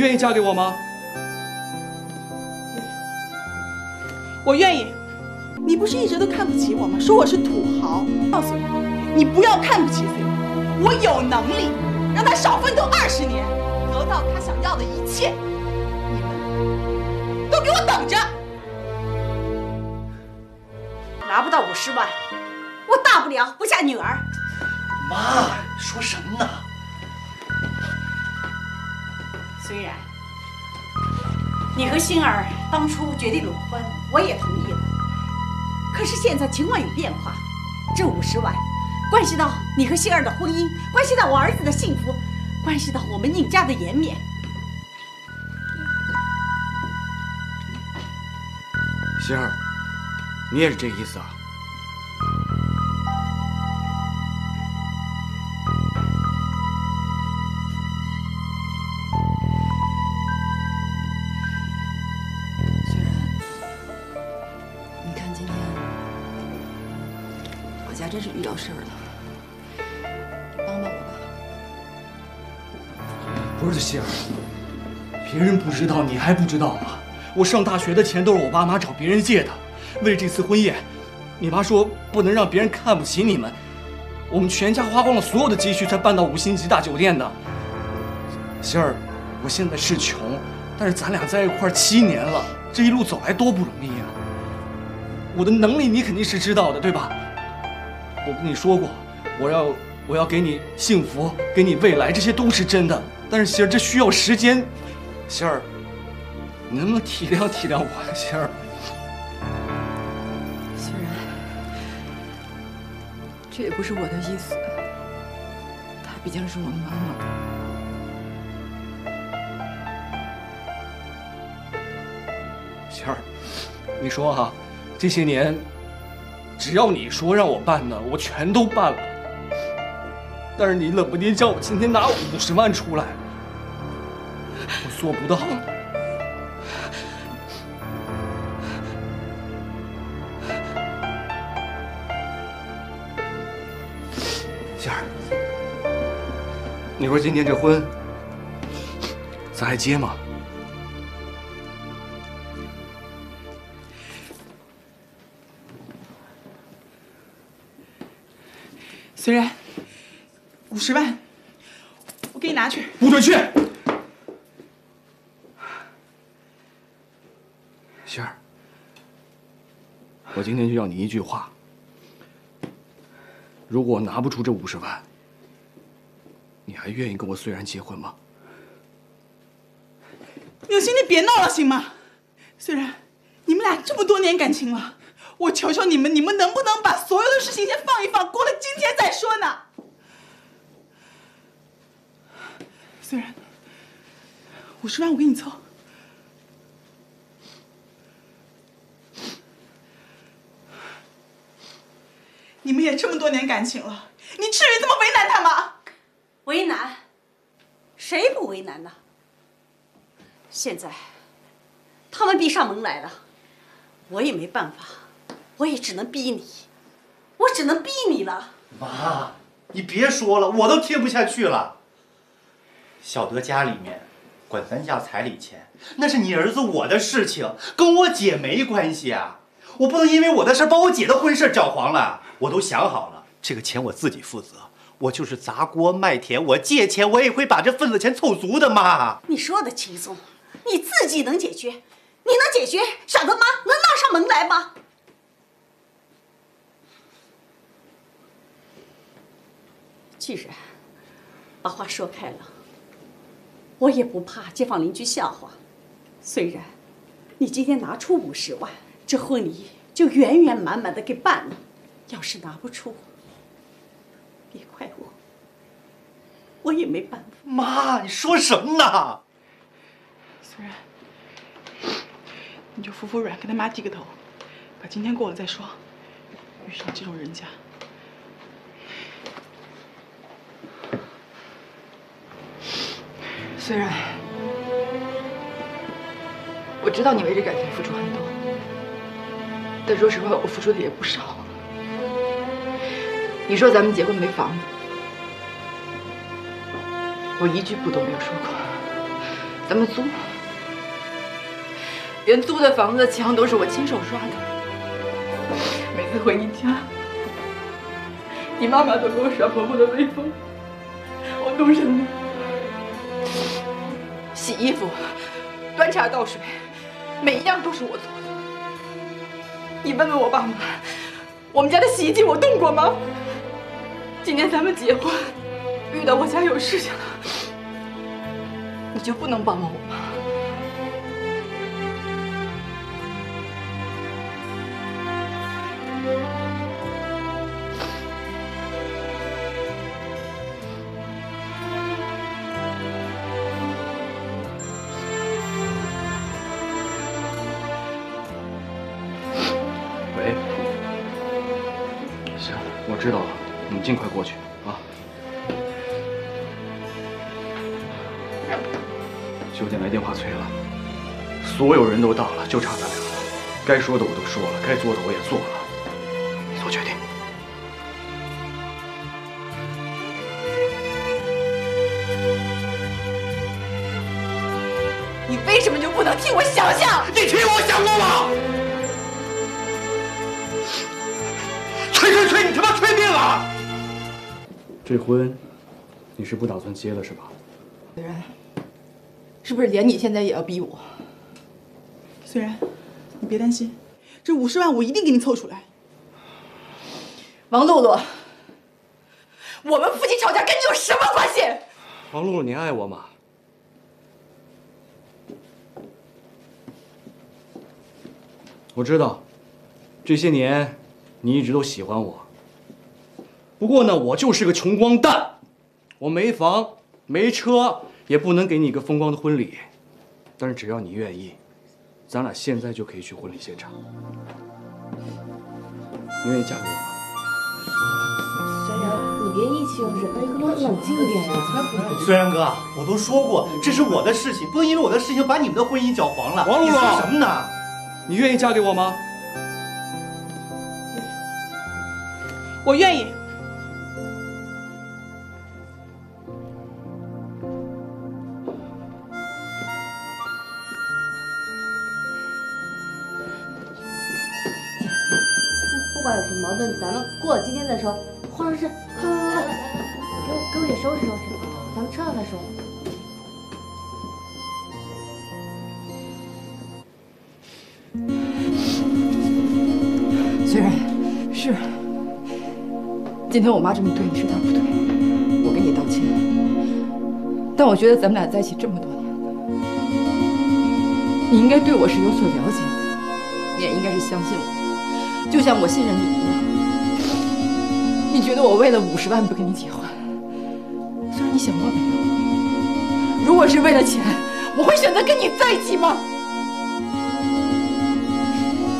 愿意嫁给我吗？我愿意。你不是一直都看不起我吗？说我是土豪。告诉你，你不要看不起谁，我有能力让他少奋斗20年，得到他想要的一切。你们都给我等着！拿不到50万，我大不了不嫁女儿。妈，说什么呢？ 虽然你和星儿当初决定裸婚，我也同意了。可是现在情况有变化，这50万关系到你和星儿的婚姻，关系到我儿子的幸福，关系到我们宁家的颜面。星儿，你也是这意思啊？真是遇到事儿了，你帮帮我吧。不是杏儿，别人不知道，你还不知道吗？我上大学的钱都是我爸妈找别人借的。为了这次婚宴，你妈说不能让别人看不起你们，我们全家花光了所有的积蓄才搬到5星级大酒店的。杏儿，我现在是穷，但是咱俩在一块儿7年了，这一路走来多不容易啊！我的能力你肯定是知道的，对吧？ 我跟你说过，我要给你幸福，给你未来，这些都是真的。但是希儿，这需要时间。希儿，你能不能体谅我呀，希儿？虽然这也不是我的意思，她毕竟是我妈妈。 希儿，你说哈，这些年。 只要你说让我办的，我全都办了。但是你冷不丁叫我今天拿50万出来，我做不到。仙儿，你说今天这婚，咱还结吗？ 虽然，50万，我给你拿去。不准去！仙儿，我今天就要你一句话。如果我拿不出这50万，你还愿意跟我虽然结婚吗？有心你别闹了，行吗？虽然，你们俩这么多年感情了。 我求求你们，你们能不能把所有的事情先放一放，过了今天再说呢？虽然，50万我给你凑，你们也这么多年感情了，你至于这么为难他吗？为难？谁不为难呢？现在，他们逼上门来了，我也没办法。 我也只能逼你，我只能逼你了。妈，你别说了，我都听不下去了。小德家里面管咱要彩礼钱，那是你儿子我的事情，跟我姐没关系啊。我不能因为我的事把我姐的婚事搅黄了。我都想好了，这个钱我自己负责，我就是砸锅卖铁，我借钱我也会把这份子钱凑足的。妈，你说的轻松，你自己能解决，你能解决，傻德妈能闹上门来吗？ 既然把话说开了，我也不怕街坊邻居笑话。虽然你今天拿出50万，这婚礼就圆圆满满的给办了。要是拿不出，别怪我，我也没办法。妈，你说什么呢？虽然，你就服服软，跟他妈低个头，把今天过了再说。遇上这种人家。 虽然我知道你为这感情付出很多，但说实话，我付出的也不少。你说咱们结婚没房子，我一句不都没有说过。咱们租，连租的房子的墙都是我亲手刷的。每次回你家，你妈妈都给我耍婆婆的威风，我都忍了。洗衣服、端茶倒水，每一样都是我做的。你问问我爸妈，我们家的洗衣机我动过吗？今年咱们结婚，遇到我家有事情了。 你就不能帮帮我吗？喂，行，我知道了，你尽快过去啊。 9点来电话催了，所有人都到了，就差咱俩了。该说的我都说了，该做的我也做了。你做决定。你为什么就不能替我想想？你替我想过吗？催！你他妈催病了！这婚，你是不打算结了是吧？虽然。 是不是连你现在也要逼我？虽然，你别担心，这50万我一定给你凑出来。王露露，我们夫妻吵架跟你有什么关系？王露露，你爱我吗？我知道，这些年你一直都喜欢我。不过呢，我就是个穷光蛋，我没房没车。 也不能给你一个风光的婚礼，但是只要你愿意，咱俩现在就可以去婚礼现场。你愿意嫁给我吗？虽然，你别意气用事，能不能冷静点呀？虽然哥，我都说过这是我的事情，不能因为我的事情把你们的婚姻搅黄了。王露露，你说什么呢？你愿意嫁给我吗？我愿意。 矛盾，咱们过今天再说。化妆师，快快快，给我也收拾收拾，咱们吃了再说。虽然，是，今天我妈这么对你是她不对，我跟你道歉。但我觉得咱们俩在一起这么多年了，你应该对我是有所了解的，你也应该是相信我的。 就像我信任你一样，你觉得我为了50万不跟你结婚？虽然你想过没有？如果是为了钱，我会选择跟你在一起吗？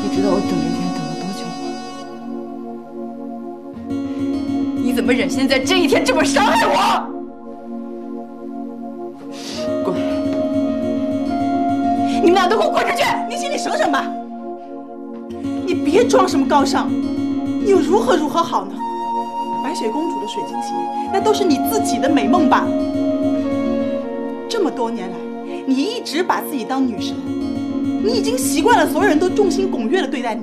你知道我等这天等了多久吗？你怎么忍心在这一天这么伤害我？ 滚！你们俩都给我滚出去！你心里省省吧。 你别装什么高尚，你又如何好呢？白雪公主的水晶鞋，那都是你自己的美梦吧？这么多年来，你一直把自己当女神，你已经习惯了所有人都众星拱月的对待你。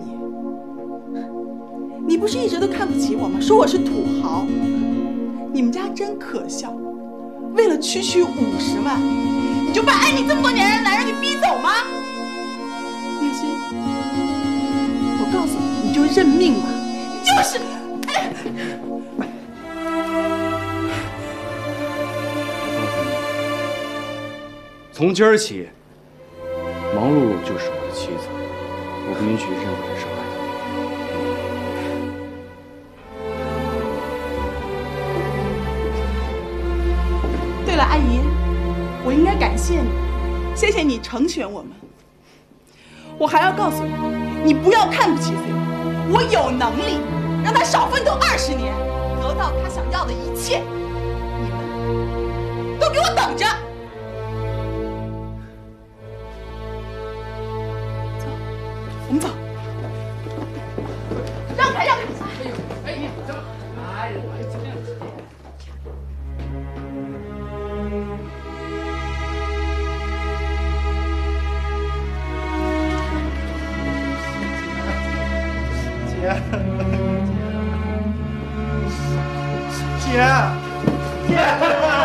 你不是一直都看不起我吗？说我是土豪，你们家真可笑。为了区区50万，你就把爱你这么多年的男人给逼走吗？叶心。 告诉你，你就认命吧，你就是。哎，从今儿起，王露露就是我的妻子，我不允许任何人伤害她。对了，阿姨，我应该感谢你，谢谢你成全我们。我还要告诉你。 你不要看不起谁，我有能力让他少奋斗20年，得到他想要的一切。你们都给我等着！走，我们走。让开，让开！哎呦，哎呀，走！哎呦，哎呦。姐，姐。